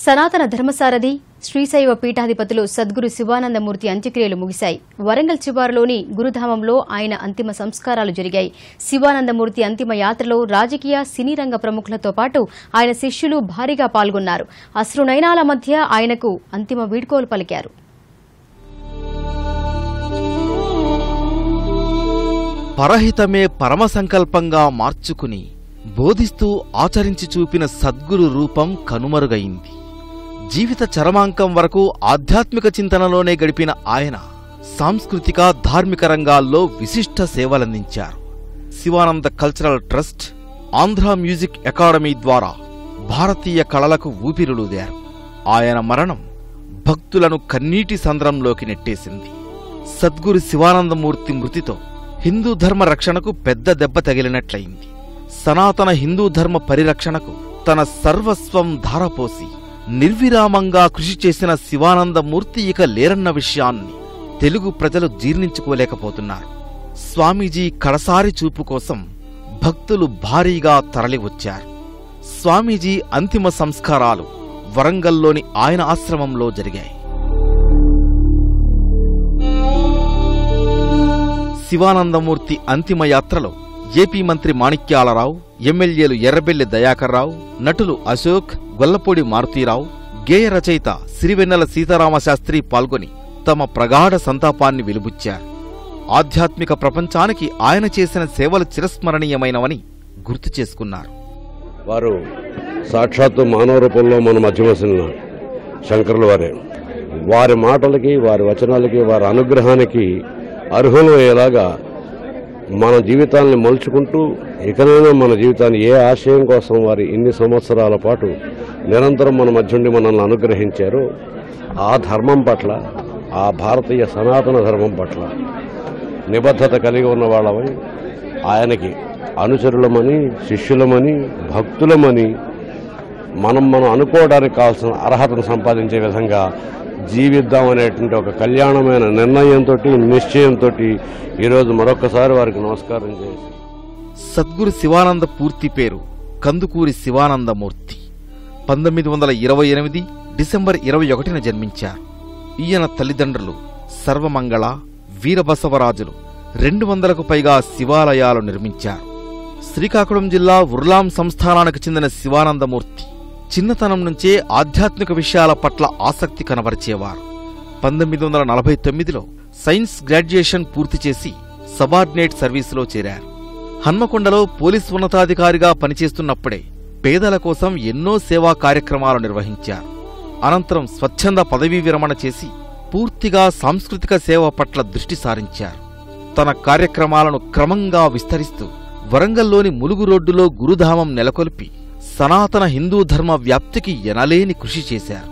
సనాతన ధర్మసారథి శ్రీశైవ పీఠాధిపతులు సద్గురు శివానందమూర్తి అంత్యక్రియలు ముగిశాయి. వరంగల్ చివారులోని గురుధామంలో ఆయన అంతిమ సంస్కారాలు జరిగాయి. శివానందమూర్తి అంతిమ యాత్రలో రాజకీయ, సినీ రంగ ప్రముఖులతో పాటు ఆయన శిష్యులు భారీగా పాల్గొన్నారు. అశ్రునయనాల మధ్య ఆయనకు అంతిమ వీడ్కోలు పలికారు. పరహితమే పరమ సంకల్పంగా మార్చుకుని బోధిస్తూ ఆచరించి చూపిన సద్గురు రూపం కనుమరుగైంది. జీవిత చరమాంకం వరకు ఆధ్యాత్మిక చింతనలోనే గడిపిన ఆయన సాంస్కృతిక, ధార్మిక రంగాల్లో విశిష్ట సేవలందించారు. Sivananda cultural trust, Andhra music academy ద్వారా భారతీయ కళలకు ఊపిరులూదారు. ఆయన మరణం భక్తులను కన్నీటి సంద్రంలోకి నెట్టేసింది. సద్గురు శివానందమూర్తి మృతితో హిందూ ధర్మ రక్షణకు పెద్ద దెబ్బ తగిలినట్లయింది. సనాతన హిందూ ధర్మ పరిరక్షణకు తన సర్వస్వం ధారపోసి నిర్విరామంగా కృషి చేసిన శివానందమూర్తి ఇక లేరన్న విషయాన్ని తెలుగు ప్రజలు జీర్ణించుకోలేకపోతున్నారు. స్వామీజీ కడసారి చూపు కోసం భక్తులు భారీగా తరలివచ్చారు. స్వామీజీ అంతిమ సంస్కారాలు వరంగల్లోని ఆయన ఆశ్రమంలో జరిగాయి. శివానందమూర్తి అంతిమ యాత్రలో ఏపీ మంత్రి మాణిక్యాల రావ్, ఎమ్మెల్యేలు ఎర్రబెల్లి దయాకర్ రావ్, నటులు అశోక్, గొల్లపూడి మారుతి రావ్, గేయ రచయిత సిరివెన్నెల సీతారామ శాస్త్రి పాల్గొని తమ ప్రగాఢ సంతాపాన్ని వెలుబుచ్చారు. ఆధ్యాత్మిక ప్రపంచానికి ఆయన చేసిన సేవలు చిరస్మరణీయమైనవని గుర్తు చేసుకున్నారు. వారు సాక్షాత్తు మానవ రూపంలో మన మధ్యమసిన శంకరుల వారే. వారి మాటలకి, వారి వచనాలకి, వారి అనుగ్రహానికి అర్హులు అయ్యేలాగా మన జీవితాన్ని మలుచుకుంటూ ఇకనైనా మన జీవితాన్ని ఏ ఆశయం కోసం వారు ఇన్ని సంవత్సరాల పాటు నిరంతరం మన మధ్య ఉండి మనల్ని అనుగ్రహించారు. ఆ ధర్మం పట్ల, ఆ భారతీయ సనాతన ధర్మం పట్ల నిబద్ధత కలిగి ఉన్న వాళ్ళమై, ఆయనకి అనుచరులమని, శిష్యులమని, భక్తులమని మనం అనుకోవడానికి కావాల్సిన అర్హతను సంపాదించే విధంగా జీవిద్దాం అనేటువంటి ఒక కళ్యాణమైన నిర్ణయంతో, నిశ్చయంతో ఈరోజు మరొకసారి వారికి నమస్కారం చేసి. సద్గురు శివానంద పూర్తి పేరు కందుకూరి శివానందమూర్తి. 1928 డిసెంబర్ 21న జన్మించారు. ఈయన తల్లిదండ్రులు సర్వమంగళ వీరబసవరాజులు. 200కు పైగా శివాలయాలు నిర్మించారు. శ్రీకాకుళం జిల్లా ఉర్లాం సంస్థానానికి చెందిన శివానందమూర్తి చిన్నతనం నుంచే ఆధ్యాత్మిక విషయాల పట్ల ఆసక్తి కనబరిచేవారు. 1949లో సైన్స్ గ్రాడ్యుయేషన్ పూర్తి చేసి సబార్డినేట్ సర్వీసులో చేరారు. హన్మకొండలో పోలీస్ ఉన్నతాధికారిగా పనిచేస్తున్నప్పుడే పేదల కోసం ఎన్నో సేవా కార్యక్రమాలు నిర్వహించారు. అనంతరం స్వచ్ఛంద పదవీ విరమణ చేసి పూర్తిగా సాంస్కృతిక సేవ పట్ల దృష్టి సారించారు. తన కార్యక్రమాలను క్రమంగా విస్తరిస్తూ వరంగల్లోని ములుగు రోడ్డులో గురుధామం నెలకొల్పి సనాతన హిందూ ధర్మ వ్యాప్తికి ఎనలేని కృషి చేశారు.